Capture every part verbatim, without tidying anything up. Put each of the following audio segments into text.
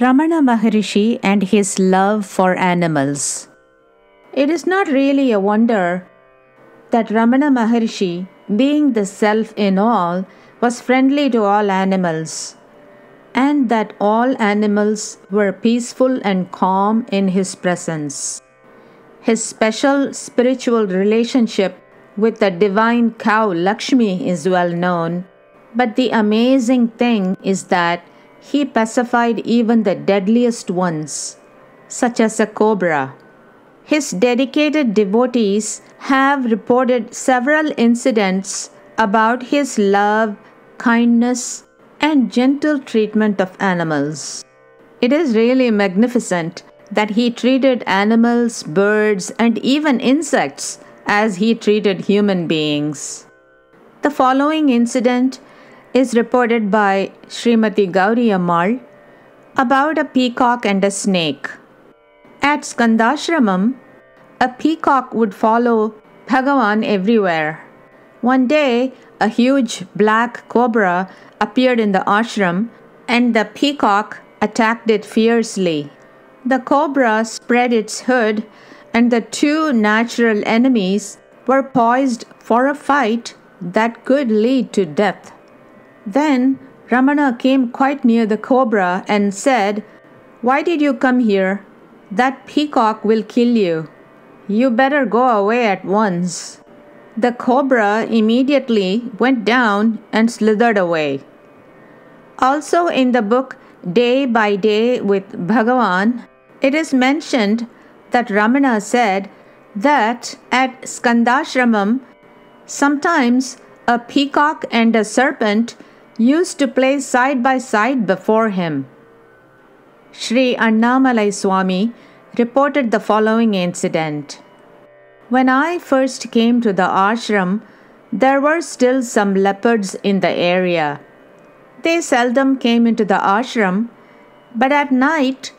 Ramana Maharshi and his love for animals. It is not really a wonder that Ramana Maharshi, being the self in all, was friendly to all animals, and that all animals were peaceful and calm in his presence. His special spiritual relationship with the divine cow Lakshmi is well known, but the amazing thing is that he pacified even the deadliest ones, such as a cobra. His dedicated devotees have reported several incidents about his love, kindness, and gentle treatment of animals. It is really magnificent that he treated animals, birds, and even insects as he treated human beings. The following incident is reported by Srimati Gauri Amal about a peacock and a snake. At Skandashramam, a peacock would follow Bhagavan everywhere. One day, a huge black cobra appeared in the ashram and the peacock attacked it fiercely. The cobra spread its hood and the two natural enemies were poised for a fight that could lead to death. Then Ramana came quite near the cobra and said, "Why did you come here? That peacock will kill you. You better go away at once." The cobra immediately went down and slithered away. Also in the book Day by Day with Bhagawan, it is mentioned that Ramana said that at Skandashramam, sometimes a peacock and a serpent used to play side by side before him. Shri Annamalai Swami reported the following incident. "When I first came to the ashram, there were still some leopards in the area. They seldom came into the ashram, but at night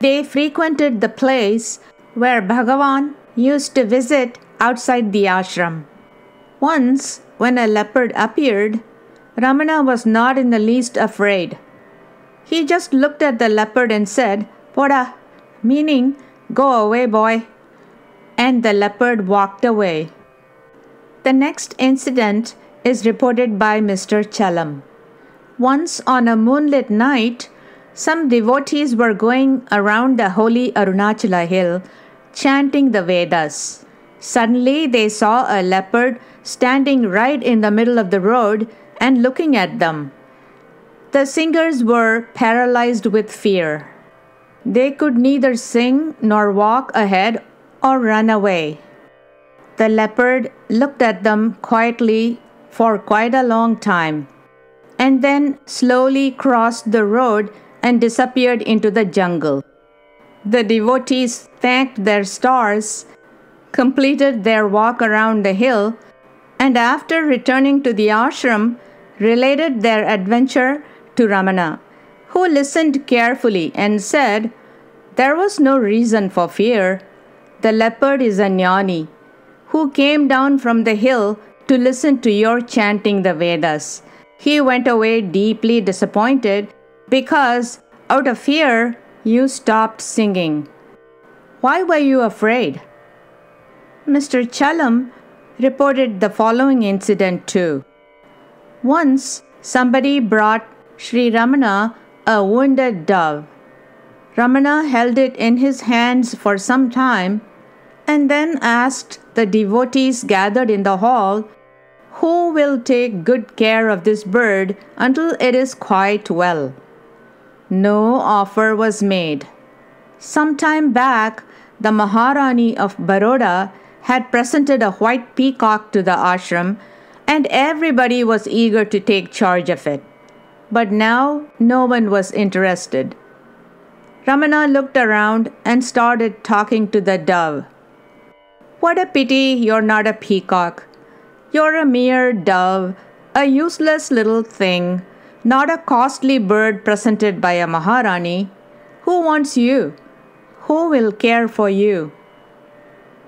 they frequented the place where Bhagavan used to visit outside the ashram. Once, when a leopard appeared, Ramana was not in the least afraid. He just looked at the leopard and said, 'Poda,' meaning, 'Go away, boy,' and the leopard walked away." The next incident is reported by Mister Chalam. Once on a moonlit night, some devotees were going around the holy Arunachala hill, chanting the Vedas. Suddenly they saw a leopard standing right in the middle of the road and looking at them. The singers were paralyzed with fear. They could neither sing nor walk ahead or run away. The leopard looked at them quietly for quite a long time and then slowly crossed the road and disappeared into the jungle. The devotees thanked their stars, completed their walk around the hill, and after returning to the ashram, related their adventure to Ramana, who listened carefully and said, "There was no reason for fear. The leopard is a jnani who came down from the hill to listen to your chanting the Vedas. He went away deeply disappointed because out of fear you stopped singing. Why were you afraid?" Mister Chalam reported the following incident too. Once somebody brought Sri Ramana a wounded dove. Ramana held it in his hands for some time and then asked the devotees gathered in the hall, "Who will take good care of this bird until it is quite well?" No offer was made. Some time back, the Maharani of Baroda had presented a white peacock to the ashram and everybody was eager to take charge of it. But now no one was interested. Ramana looked around and started talking to the dove. "What a pity you're not a peacock. You're a mere dove, a useless little thing, not a costly bird presented by a Maharani. Who wants you? Who will care for you?"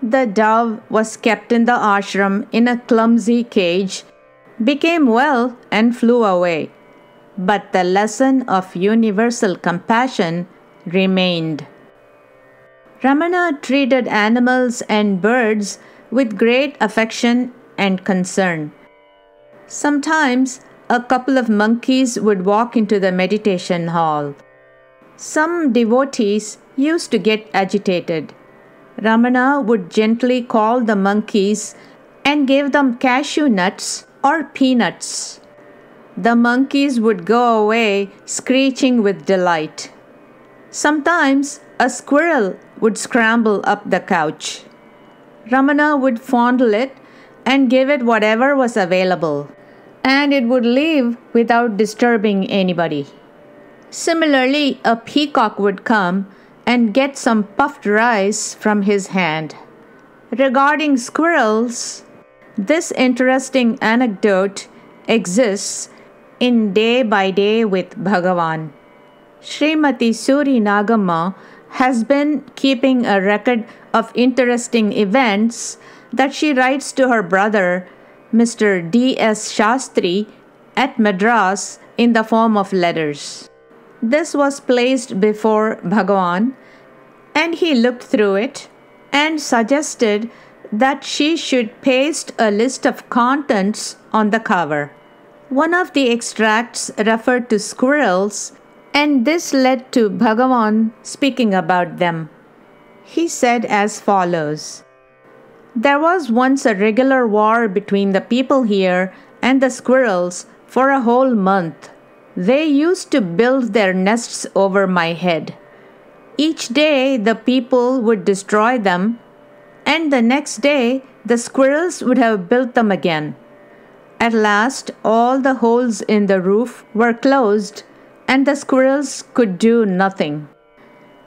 The dove was kept in the ashram in a clumsy cage, became well, and flew away. but the lesson of universal compassion remained. Ramana treated animals and birds with great affection and concern. Sometimes a couple of monkeys would walk into the meditation hall. Some devotees used to get agitated. Ramana would gently call the monkeys and gave them cashew nuts or peanuts. The monkeys would go away screeching with delight. Sometimes a squirrel would scramble up the couch. Ramana would fondle it and give it whatever was available, and it would leave without disturbing anybody. Similarly, a peacock would come and get some puffed rice from his hand. Regarding squirrels, this interesting anecdote exists in Day by Day with Bhagawan. Srimati Suri Nagama has been keeping a record of interesting events that she writes to her brother, Mister D S Shastri, at Madras in the form of letters. This was placed before Bhagavan, and he looked through it and suggested that she should paste a list of contents on the cover. One of the extracts referred to squirrels, and this led to Bhagavan speaking about them. He said as follows: "There was once a regular war between the people here and the squirrels for a whole month. They used to build their nests over my head. Each day the people would destroy them, and the next day the squirrels would have built them again. At last all the holes in the roof were closed, and the squirrels could do nothing.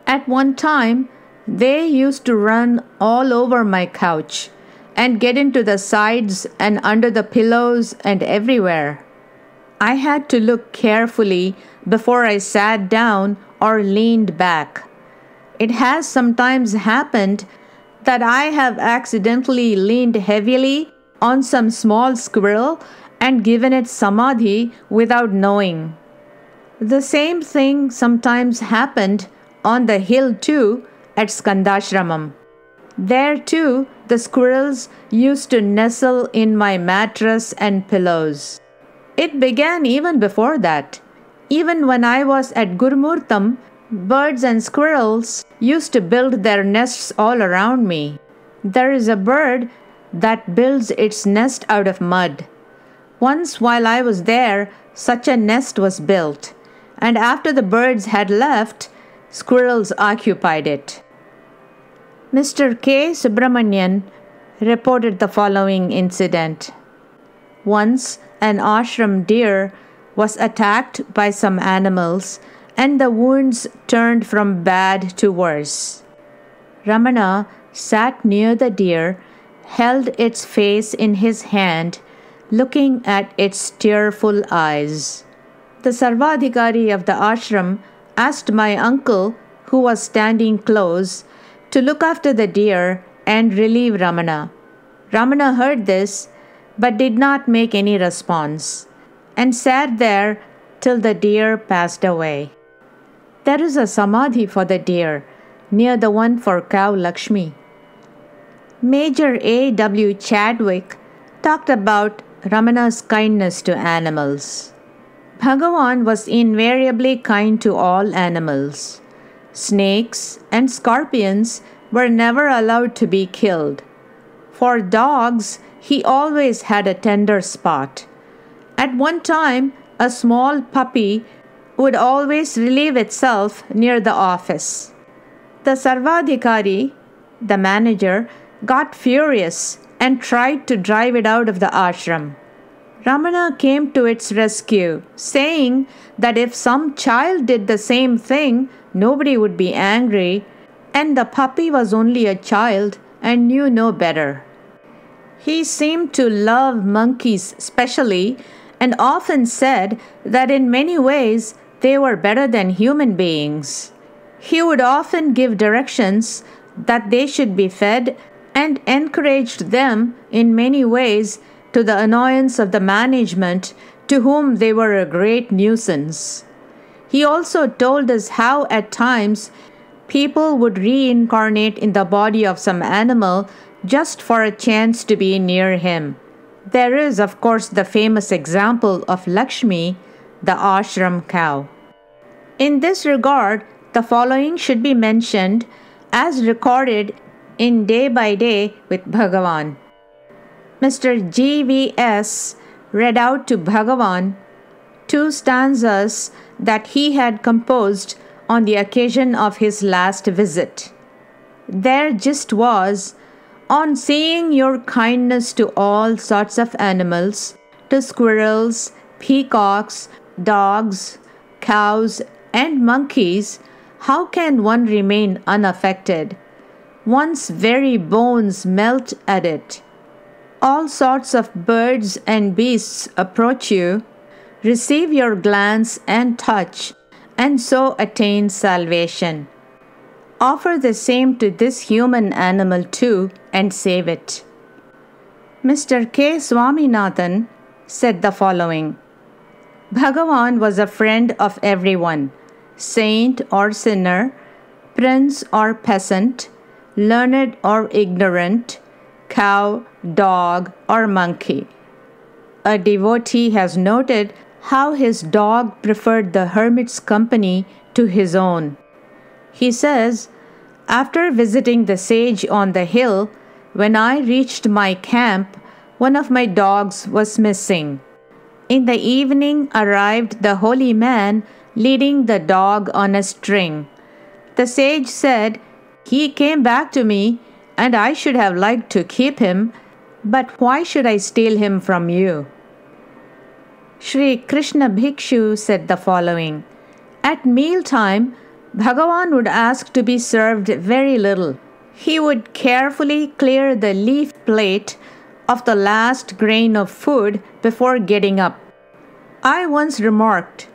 At one time, they used to run all over my couch and get into the sides and under the pillows and everywhere. I had to look carefully before I sat down or leaned back. It has sometimes happened that I have accidentally leaned heavily on some small squirrel and given it samadhi without knowing. The same thing sometimes happened on the hill too, at Skandashramam. There too, the squirrels used to nestle in my mattress and pillows. It began even before that. Even when I was at Gurumurtam, birds and squirrels used to build their nests all around me. There is a bird that builds its nest out of mud. Once while I was there, such a nest was built, and after the birds had left, squirrels occupied it." Mister K. Subramanyan reported the following incident. Once an ashram deer was attacked by some animals, and the wounds turned from bad to worse. Ramana sat near the deer, held its face in his hand, looking at its tearful eyes. The Sarvadhikari of the ashram asked my uncle, who was standing close, to look after the deer and relieve Ramana. Ramana heard this, but did not make any response, and sat there till the deer passed away. There is a samadhi for the deer, near the one for cow Lakshmi. Major A W Chadwick talked about Ramana's kindness to animals. Bhagavan was invariably kind to all animals. Snakes and scorpions were never allowed to be killed. For dogs, he always had a tender spot. At one time, a small puppy would always relieve itself near the office. The Sarvadhikari, the manager, got furious and tried to drive it out of the ashram. Ramana came to its rescue, saying that if some child did the same thing, nobody would be angry, and the puppy was only a child and knew no better. He seemed to love monkeys specially, and often said that in many ways they were better than human beings. He would often give directions that they should be fed, and encouraged them in many ways, to the annoyance of the management, to whom they were a great nuisance. He also told us how at times people would reincarnate in the body of some animal just for a chance to be near him. There is, of course, the famous example of Lakshmi, the ashram cow. In this regard, the following should be mentioned as recorded in Day by Day with Bhagawan. Mister G V S read out to Bhagawan two stanzas that he had composed on the occasion of his last visit. Their gist was, on seeing your kindness to all sorts of animals, to squirrels, peacocks, dogs, cows, and monkeys, how can one remain unaffected? One's very bones melt at it. All sorts of birds and beasts approach you, receive your glance and touch, and so attain salvation. Offer the same to this human animal too, and save it. Mister K. Swaminathan said the following. Bhagawan was a friend of everyone, saint or sinner, prince or peasant, learned or ignorant, cow, dog, or monkey. A devotee has noted how his dog preferred the hermit's company to his own. He says, after visiting the sage on the hill, when I reached my camp, one of my dogs was missing. In the evening arrived the holy man leading the dog on a string. The sage said, he came back to me and I should have liked to keep him, but why should I steal him from you? Sri Krishna Bhikshu said the following. At mealtime, Bhagawan would ask to be served very little. He would carefully clear the leaf plate of the last grain of food before getting up. I once remarked,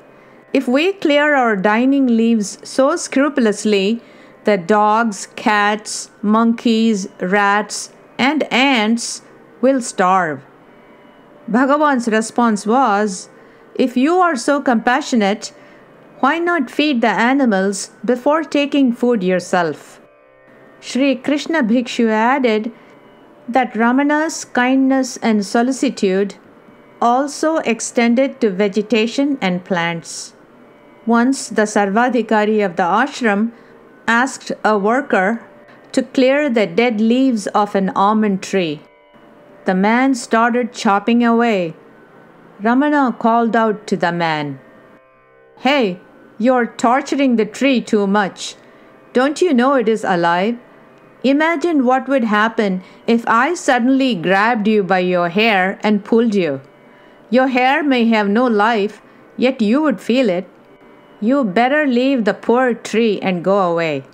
if we clear our dining leaves so scrupulously that dogs, cats, monkeys, rats, and ants will starve. Bhagavan's response was, if you are so compassionate, why not feed the animals before taking food yourself? Sri Krishna Bhikshu added that Ramana's kindness and solicitude also extended to vegetation and plants. Once the Sarvadhikari of the ashram asked a worker to clear the dead leaves of an almond tree. The man started chopping away. Ramana called out to the man, hey, you're torturing the tree too much. Don't you know it is alive? Imagine what would happen if I suddenly grabbed you by your hair and pulled you. Your hair may have no life, yet you would feel it. You better leave the poor tree and go away.